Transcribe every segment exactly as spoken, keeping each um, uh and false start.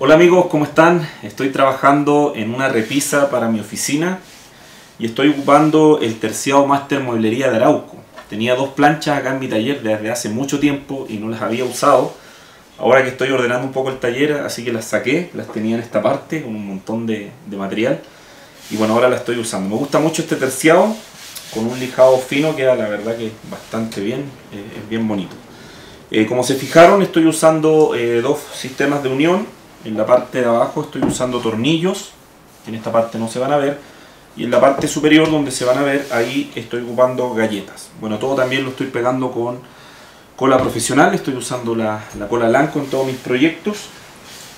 Hola amigos, ¿cómo están? Estoy trabajando en una repisa para mi oficina y estoy ocupando el Terciado Master Mueblería de Arauco. Tenía dos planchas acá en mi taller desde hace mucho tiempo y no las había usado. Ahora que estoy ordenando un poco el taller, así que las saqué, las tenía en esta parte con un montón de, de material. Y bueno, ahora la estoy usando. Me gusta mucho este terciado, con un lijado fino queda la verdad que bastante bien, eh, es bien bonito. Eh, como se fijaron, estoy usando eh, dos sistemas de unión. En la parte de abajo estoy usando tornillos, en esta parte no se van a ver. Y en la parte superior donde se van a ver, ahí estoy ocupando galletas. Bueno, todo también lo estoy pegando con cola profesional, estoy usando la, la cola Lanco en todos mis proyectos.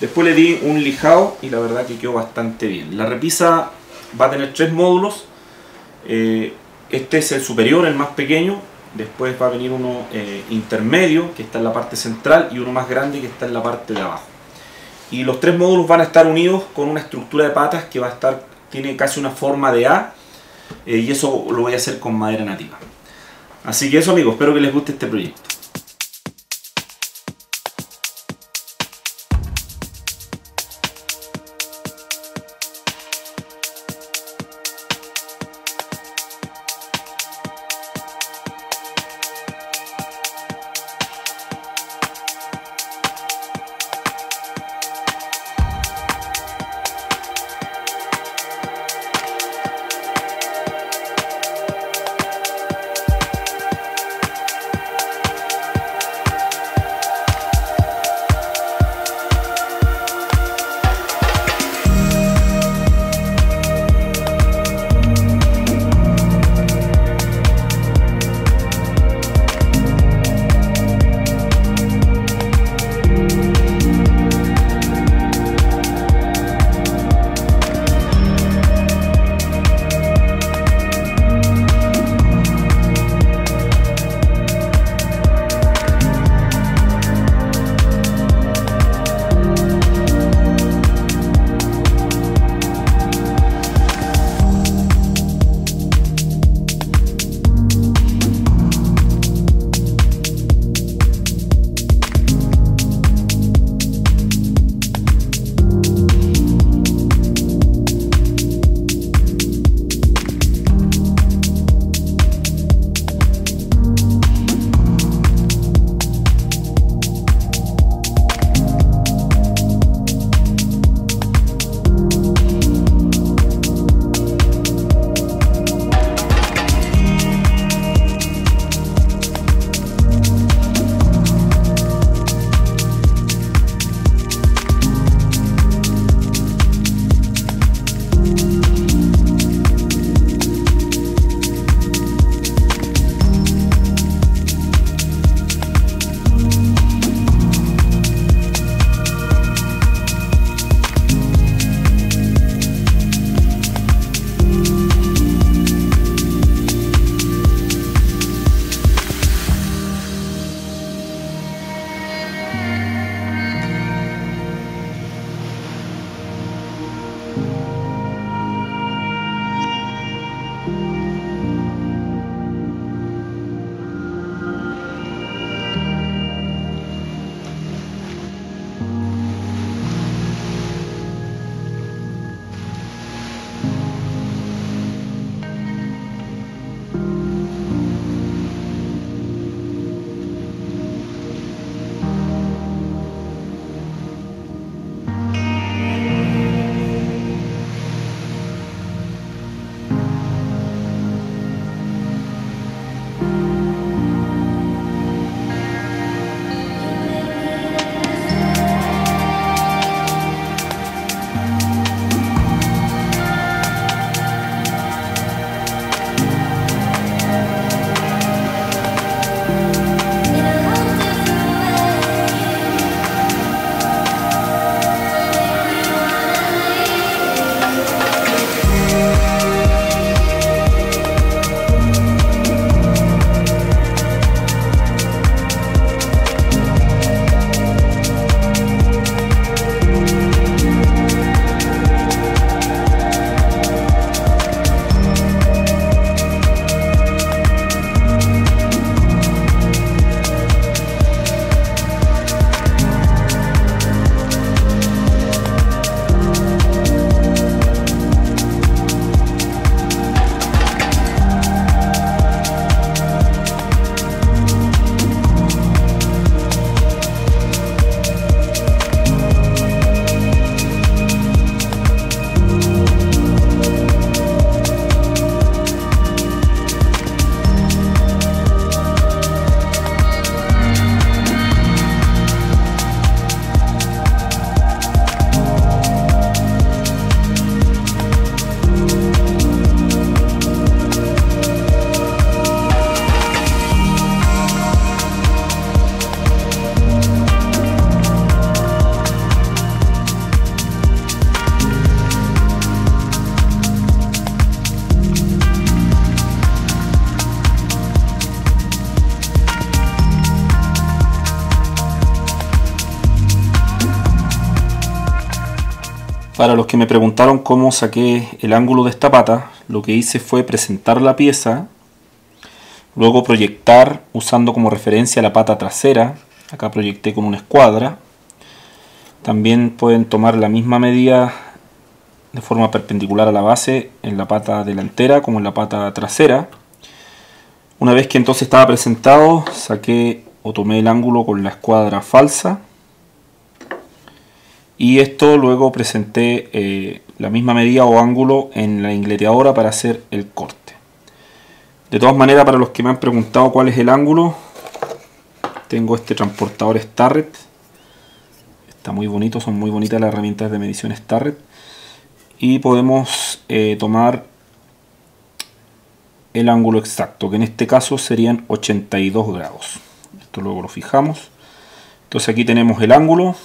Después le di un lijado y la verdad que quedó bastante bien. La repisa va a tener tres módulos, eh, este es el superior, el más pequeño, después va a venir uno eh, intermedio que está en la parte central y uno más grande que está en la parte de abajo. Y los tres módulos van a estar unidos con una estructura de patas que va a estar, tiene casi una forma de A, eh, y eso lo voy a hacer con madera nativa. Así que eso amigos, espero que les guste este proyecto. Para los que me preguntaron cómo saqué el ángulo de esta pata, lo que hice fue presentar la pieza, luego proyectar usando como referencia la pata trasera. Acá proyecté con una escuadra. También pueden tomar la misma medida de forma perpendicular a la base en la pata delantera como en la pata trasera. Una vez que entonces estaba presentado, saqué o tomé el ángulo con la escuadra falsa. Y esto luego presenté eh, la misma medida o ángulo en la ingleteadora para hacer el corte. De todas maneras, para los que me han preguntado cuál es el ángulo, tengo este transportador Starrett. Está muy bonito, son muy bonitas las herramientas de medición Starrett. Y podemos eh, tomar el ángulo exacto, que en este caso serían ochenta y dos grados. Esto luego lo fijamos. Entonces aquí tenemos el ángulo.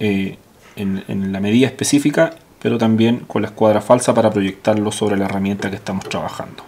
Eh, En, en la medida específica, pero también con la escuadra falsa para proyectarlo sobre la herramienta que estamos trabajando.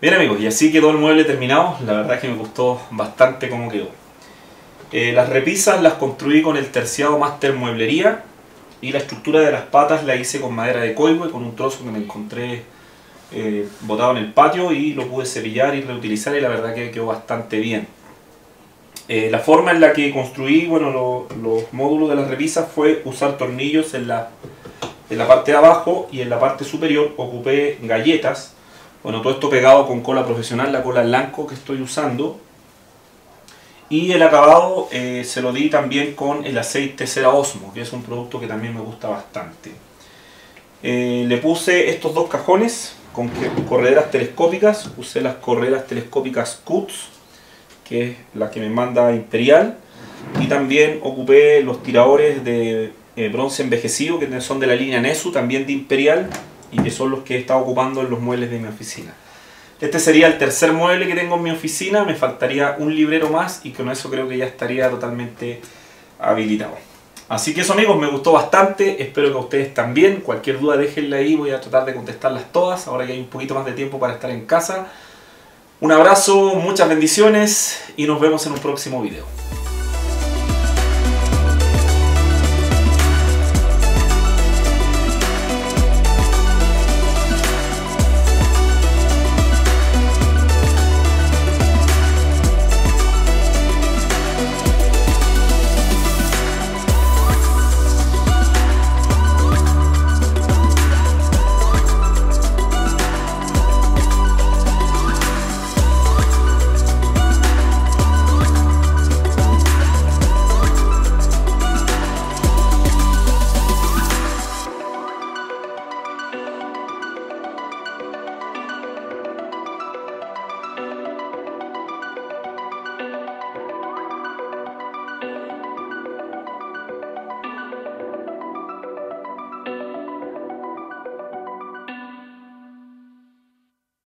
Bien amigos, y así quedó el mueble terminado. La verdad es que me gustó bastante cómo quedó. Eh, las repisas las construí con el Terciado Master Mueblería y la estructura de las patas la hice con madera de coibo y con un trozo que me encontré eh, botado en el patio y lo pude cepillar y reutilizar, y la verdad que quedó bastante bien. Eh, la forma en la que construí bueno, lo, los módulos de las repisas fue usar tornillos en la, en la parte de abajo, y en la parte superior ocupé galletas. Bueno, todo esto pegado con cola profesional, la cola Lanco que estoy usando. Y el acabado eh, se lo di también con el aceite Cera Osmo, que es un producto que también me gusta bastante. Eh, le puse estos dos cajones con correderas telescópicas. Usé las correderas telescópicas Kutz, que es la que me manda Imperial. Y también ocupé los tiradores de eh, bronce envejecido, que son de la línea Nessu, también de Imperial, y que son los que he estado ocupando en los muebles de mi oficina. Este sería el tercer mueble que tengo en mi oficina. Me faltaría un librero más y con eso creo que ya estaría totalmente habilitado. Así que eso amigos, me gustó bastante, espero que a ustedes también. Cualquier duda déjenla ahí, voy a tratar de contestarlas todas, ahora que hay un poquito más de tiempo para estar en casa. Un abrazo, muchas bendiciones y nos vemos en un próximo video.